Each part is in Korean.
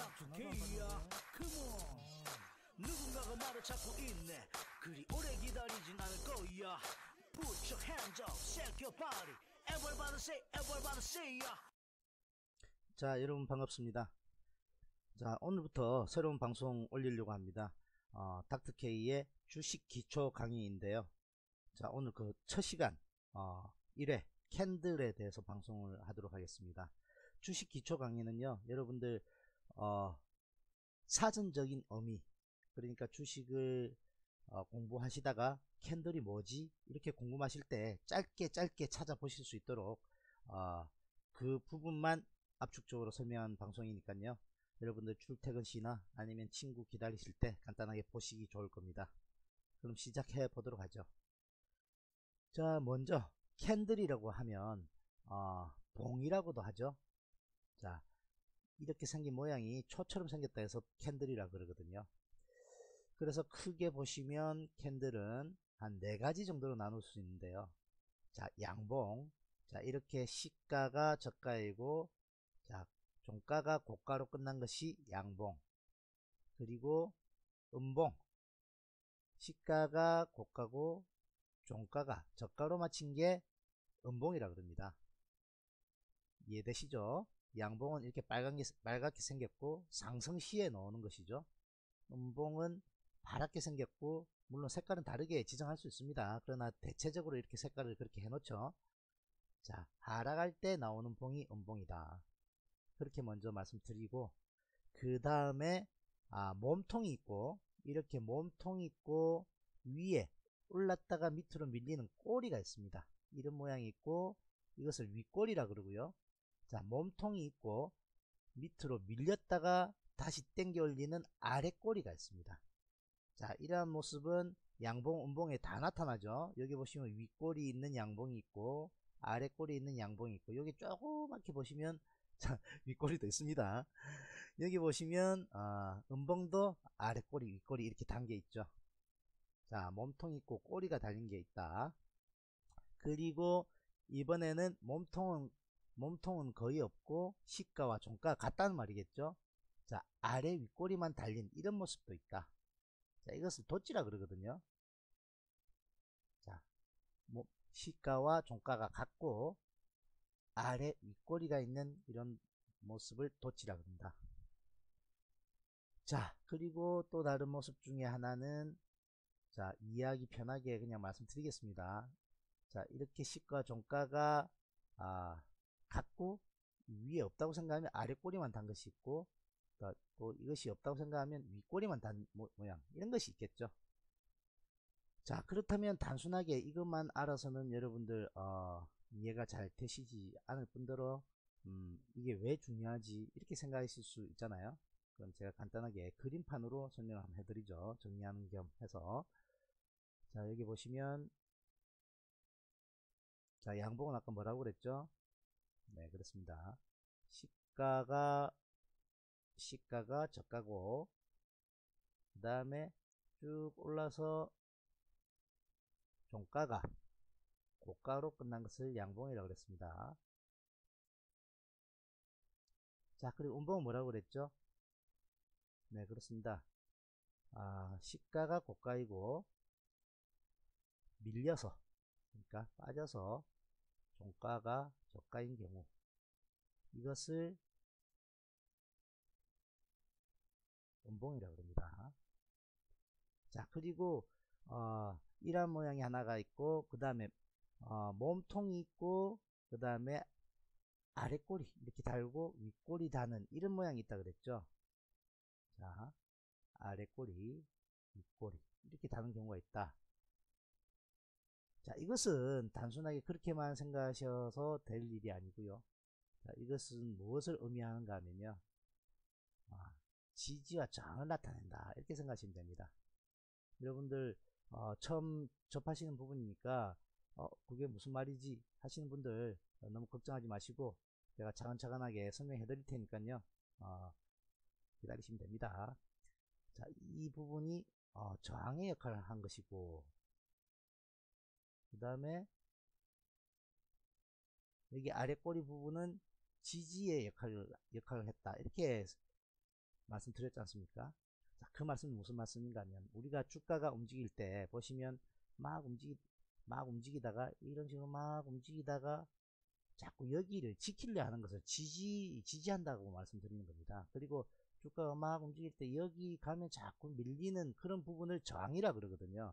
딱두개야 come on. 누군가가 말을 찾고 있네. 그리 오래 기다리진 않을 거야. Put your hands up, shake your body. Everybody say, everybody say ya. 자, 여러분 반갑습니다. 자, 오늘부터 새로운 방송 올리려고 합니다. 닥터케이의 주식 기초 강의인데요. 자, 오늘 그 첫 시간 1회 캔들에 대해서 방송을 하도록 하겠습니다. 주식 기초 강의는요, 여러분들 사전적인 의미, 그러니까 주식을 공부하시다가 캔들이 뭐지? 이렇게 궁금하실 때 짧게 찾아보실 수 있도록 그 부분만 압축적으로 설명한 방송이니까요. 여러분들 출퇴근 시나 아니면 친구 기다리실 때 간단하게 보시기 좋을 겁니다. 그럼 시작해 보도록 하죠. 자, 먼저 캔들이라고 하면 봉이라고도 하죠. 자, 이렇게 생긴 모양이 초처럼 생겼다 해서 캔들이라 그러거든요. 그래서 크게 보시면 캔들은 한 4가지 정도로 나눌 수 있는데요. 자, 양봉. 자, 이렇게 시가가 저가이고, 자, 종가가 고가로 끝난 것이 양봉. 그리고 음봉. 시가가 고가고 종가가 저가로 마친 게 음봉이라 그럽니다. 이해되시죠? 양봉은 이렇게 빨갛게 생겼고 상승시에 나오는 것이죠. 음봉은 파랗게 생겼고, 물론 색깔은 다르게 지정할 수 있습니다. 그러나 대체적으로 이렇게 색깔을 그렇게 해놓죠. 자, 하락할 때 나오는 봉이 음봉이다. 그렇게 먼저 말씀드리고, 그 다음에 몸통이 있고, 이렇게 몸통이 있고 위에 올랐다가 밑으로 밀리는 꼬리가 있습니다. 이런 모양이 있고, 이것을 윗꼬리라 그러고요. 자, 몸통이 있고 밑으로 밀렸다가 다시 당겨 올리는 아랫꼬리가 있습니다. 자, 이러한 모습은 양봉, 음봉에 다 나타나죠. 여기 보시면 윗꼬리 있는 양봉이 있고, 아랫꼬리 있는 양봉이 있고, 여기 조그맣게 보시면, 자, 윗꼬리도 있습니다. 여기 보시면 음봉도 아랫꼬리, 윗꼬리 이렇게 단게 있죠. 자, 몸통 있고 꼬리가 달린 게 있다. 그리고 이번에는 몸통은 거의 없고 시가와 종가가 같다는 말이겠죠. 자, 아래 윗꼬리만 달린 이런 모습도 있다. 자, 이것을 덧지라 그러거든요. 자, 뭐 시가와 종가가 같고 아래 윗꼬리가 있는 이런 모습을 덧지라 그럽니다. 자, 그리고 또 다른 모습 중에 하나는, 자, 이야기 편하게 그냥 말씀드리겠습니다. 자, 이렇게 시가 종가가 같고 위에 없다고 생각하면 아래 꼬리만 단 것이 있고, 또 이것이 없다고 생각하면 윗꼬리만 단 모양, 이런 것이 있겠죠. 자, 그렇다면 단순하게 이것만 알아서는 여러분들 이해가 잘 되시지 않을 뿐더러 이게 왜 중요하지 이렇게 생각하실 수 있잖아요. 그럼 제가 간단하게 그림판으로 설명을 한번 해드리죠. 정리하는 겸 해서. 자, 여기 보시면, 자, 양봉은 아까 뭐라고 그랬죠? 네, 그렇습니다. 시가가 저가고, 그 다음에 쭉 올라서 종가가 고가로 끝난 것을 양봉이라고 그랬습니다. 자, 그리고 음봉은 뭐라고 그랬죠? 네, 그렇습니다. 시가가 고가이고 밀려서, 그러니까 빠져서 종가가 저가인 경우, 이것을 음봉이라고 합니다. 자, 그리고 이런 모양이 하나가 있고, 그 다음에 몸통이 있고, 그 다음에 아랫꼬리 이렇게 달고 윗꼬리 다는 이런 모양이 있다 그랬죠. 자, 아랫꼬리, 윗꼬리 이렇게 다는 경우가 있다. 자, 이것은 단순하게 그렇게만 생각하셔서 될 일이 아니고요. 자, 이것은 무엇을 의미하는가 하면요, 지지와 저항을 나타낸다, 이렇게 생각하시면 됩니다. 여러분들 처음 접하시는 부분이니까 그게 무슨 말이지 하시는 분들 너무 걱정하지 마시고, 제가 차근차근하게 설명해 드릴 테니까요. 기다리시면 됩니다. 자, 이 부분이 저항의 역할을 한 것이고, 그 다음에 여기 아랫꼬리 부분은 지지의 역할을 했다, 이렇게 말씀드렸지 않습니까? 자, 그 말씀은 무슨 말씀인가 하면, 우리가 주가가 움직일 때 보시면 막 움직이다가 이런 식으로 막 움직이다가 자꾸 여기를 지키려 하는 것을 지지한다고 말씀드리는 겁니다. 그리고 주가가 막 움직일 때 여기 가면 자꾸 밀리는 그런 부분을 저항이라 그러거든요.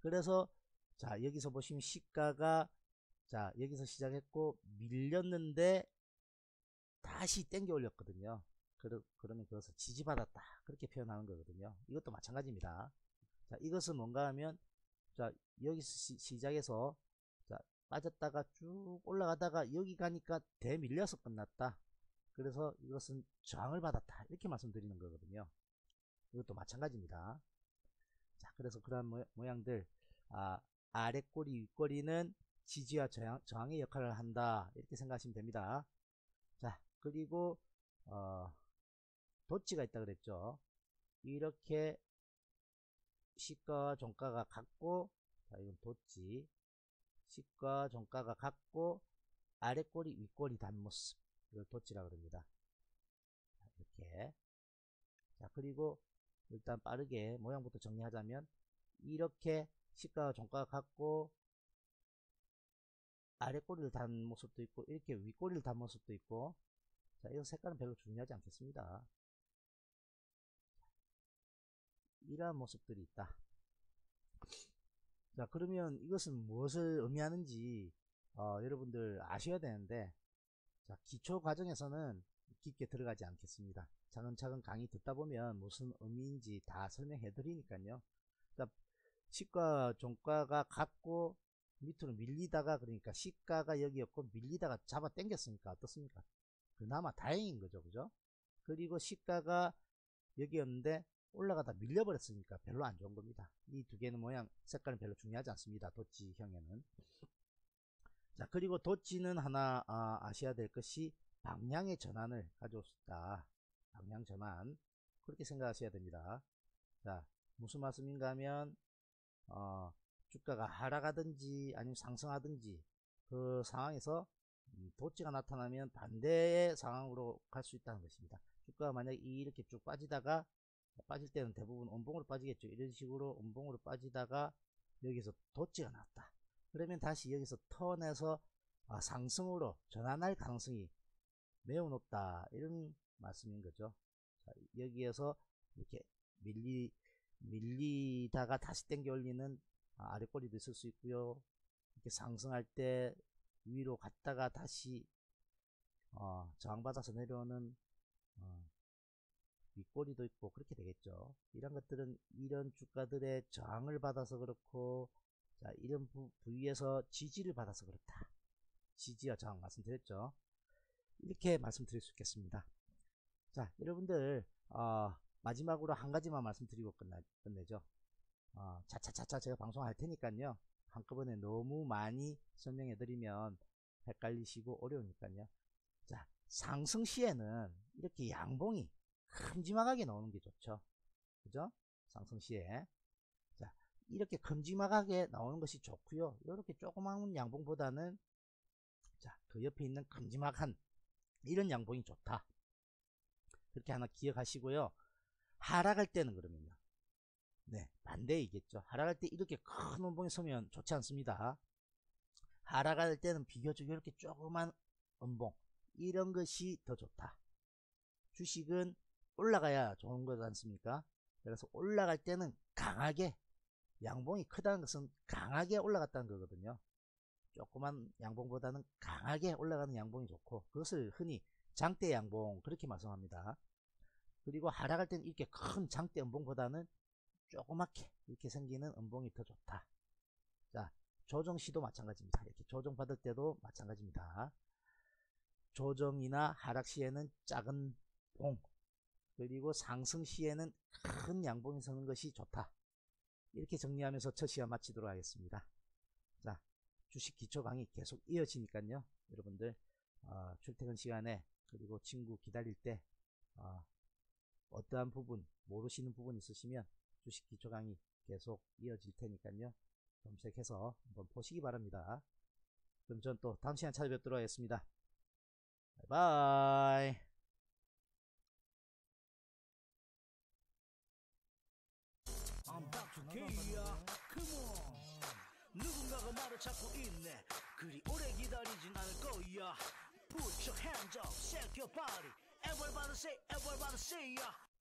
그래서 자, 여기서 보시면 시가가 자, 여기서 시작했고 밀렸는데 다시 땡겨 올렸거든요. 그러면 그것을 지지받았다, 그렇게 표현하는 거거든요. 이것도 마찬가지입니다. 자, 이것은 뭔가 하면 자, 여기서 시작해서 자, 빠졌다가 쭉 올라가다가 여기 가니까 대밀려서 끝났다. 그래서 이것은 저항을 받았다, 이렇게 말씀드리는 거거든요. 이것도 마찬가지입니다. 자, 그래서 그러한 모양들, 아랫꼬리 윗꼬리는 지지와 저항의 역할을 한다, 이렇게 생각하시면 됩니다. 자, 그리고 도치가 있다 그랬죠. 이렇게 시가와 종가가 같고, 자, 이건 도치, 시가와 종가가 같고 아랫꼬리 윗꼬리 단모습, 이걸 도치라 그럽니다. 자, 이렇게. 자, 그리고 일단 빠르게 모양부터 정리하자면, 이렇게 시가와 종가가 같고 아랫꼬리를 단 모습도 있고 이렇게 윗꼬리를 단 모습도 있고. 자, 이 색깔은 별로 중요하지 않겠습니다. 이러한 모습들이 있다. 자, 그러면 이것은 무엇을 의미하는지 여러분들 아셔야 되는데, 자, 기초 과정에서는 깊게 들어가지 않겠습니다. 차근차근 강의 듣다 보면 무슨 의미인지 다 설명해 드리니까요. 자, 시가 종가가 같고 밑으로 밀리다가, 그러니까 시가가 여기였고 밀리다가 잡아 당겼으니까 어떻습니까? 그나마 다행인 거죠, 그죠? 그리고 시가가 여기였는데 올라가다 밀려버렸으니까 별로 안 좋은 겁니다. 이 두 개는 모양, 색깔은 별로 중요하지 않습니다. 도치형에는. 자, 그리고 도치는 하나 아셔야 될 것이 방향의 전환을 가져올 수 있다. 방향 전환, 그렇게 생각하셔야 됩니다. 자, 무슨 말씀인가 하면 주가가 하락하든지 아니면 상승하든지 그 상황에서 도치가 나타나면 반대의 상황으로 갈 수 있다는 것입니다. 주가가 만약에 이렇게 쭉 빠지다가, 빠질 때는 대부분 음봉으로 빠지겠죠. 이런 식으로 음봉으로 빠지다가 여기서 도치가 났다. 그러면 다시 여기서 턴해서 상승으로 전환할 가능성이 매우 높다, 이런 말씀인 거죠. 자, 여기에서 이렇게 밀리다가 다시 당겨 올리는 아랫꼬리도 있을 수 있고요. 이렇게 상승할 때 위로 갔다가 다시 저항받아서 내려오는 윗꼬리도 있고, 그렇게 되겠죠. 이런 것들은 이런 주가들의 저항을 받아서 그렇고, 자, 이런 부위에서 지지를 받아서 그렇다. 지지와 저항 말씀드렸죠. 이렇게 말씀드릴 수 있겠습니다. 자, 여러분들 마지막으로 한 가지만 말씀드리고 끝내죠. 차차차차 제가 방송할 테니까요. 한꺼번에 너무 많이 설명해 드리면 헷갈리시고 어려우니까요. 자, 상승 시에는 이렇게 양봉이 큼지막하게 나오는 게 좋죠, 그죠? 상승 시에. 자, 이렇게 큼지막하게 나오는 것이 좋고요. 이렇게 조그마한 양봉보다는 자, 그 옆에 있는 큼지막한 이런 양봉이 좋다, 그렇게 하나 기억하시고요. 하락할 때는 그러면요, 네, 반대이겠죠. 하락할 때 이렇게 큰 음봉이 서면 좋지 않습니다. 하락할 때는 비교적 이렇게 조그만 음봉, 이런 것이 더 좋다. 주식은 올라가야 좋은 거지 않습니까? 그래서 올라갈 때는 강하게, 양봉이 크다는 것은 강하게 올라갔다는 거거든요. 조그만 양봉보다는 강하게 올라가는 양봉이 좋고, 그것을 흔히 장대 양봉, 그렇게 말씀합니다. 그리고 하락할 때는 이렇게 큰 장대 음봉보다는 조그맣게 이렇게 생기는 음봉이 더 좋다. 자, 조정 시도 마찬가지입니다. 이렇게 조정 받을 때도 마찬가지입니다. 조정이나 하락 시에는 작은 봉, 그리고 상승 시에는 큰 양봉이 서는 것이 좋다. 이렇게 정리하면서 첫 시간 마치도록 하겠습니다. 자, 주식 기초 강의 계속 이어지니까요. 여러분들 출퇴근 시간에, 그리고 친구 기다릴 때 어떠한 부분 모르시는 부분 있으시면 주식 기초 강의 계속 이어질 테니까요. 검색해서 한번 보시기 바랍니다. 그럼 전 또 다음 시간 찾아뵙도록 하겠습니다. 바이바이. 박주케이야 컴온. 누군가가 말을 찾고 있네. 그리 오래 기다리진 않을 거야. Put your hands up, shake your body. Everybody say, everybody say, yeah.